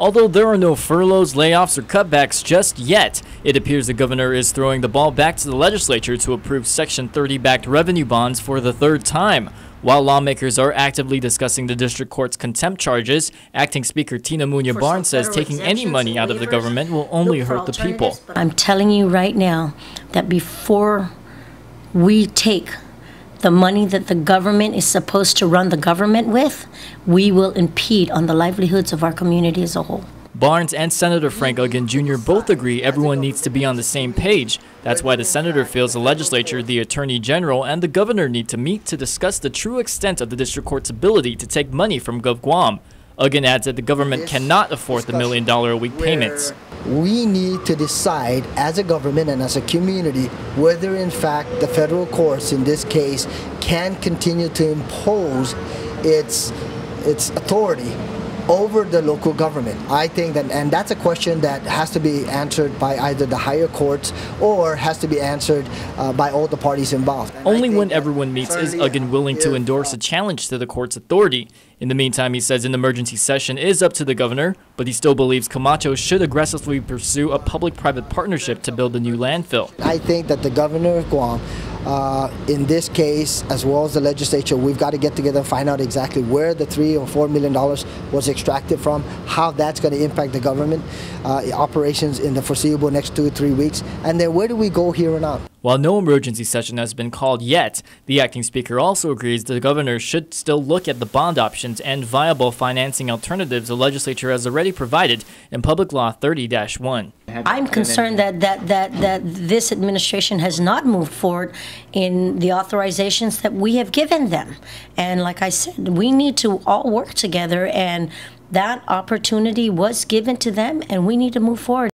Although there are no furloughs, layoffs, or cutbacks just yet, it appears the governor is throwing the ball back to the legislature to approve Section 30-backed revenue bonds for the third time. While lawmakers are actively discussing the District Court's contempt charges, Acting Speaker Tina Muna Barnes says taking any money out of the government will only hurt the people. I'm telling you right now that before we take the money that the government is supposed to run the government with, we will impede on the livelihoods of our community as a whole. Barnes and Senator Frank Aguon Jr. both agree everyone needs to be on the same page. That's why the senator feels the legislature, the attorney general, and the governor need to meet to discuss the true extent of the district court's ability to take money from GovGuam. Aguon adds that the government cannot afford the $1 million a week payments. We need to decide as a government and as a community whether in fact the federal courts in this case can continue to impose its authority over the local government. I think that, and that's a question that has to be answered by either the higher courts or has to be answered by all the parties involved. Only when everyone meets is Aguon willing to endorse a challenge to the court's authority. In the meantime, he says an emergency session is up to the governor, but he still believes Camacho should aggressively pursue a public-private partnership to build a new landfill. I think that the governor of Guam, in this case, as well as the legislature, we've got to get together and find out exactly where the $3 or $4 million was extracted from, how that's going to impact the government operations in the foreseeable next 2 or 3 weeks, and then where do we go here and out. While no emergency session has been called yet, the acting speaker also agrees the governor should still look at the bond options and viable financing alternatives the legislature has already provided in Public Law 30-1. I'm concerned that this administration has not moved forward in the authorizations that we have given them. And like I said, we need to all work together, and that opportunity was given to them, and we need to move forward.